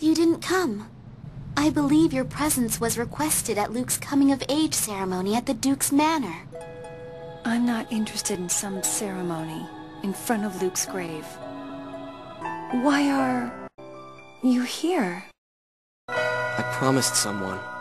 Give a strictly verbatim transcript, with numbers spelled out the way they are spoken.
You didn't come. I believe your presence was requested at Luke's coming-of-age ceremony at the Duke's Manor. I'm not interested in some ceremony in front of Luke's grave. Why are you here? I promised someone.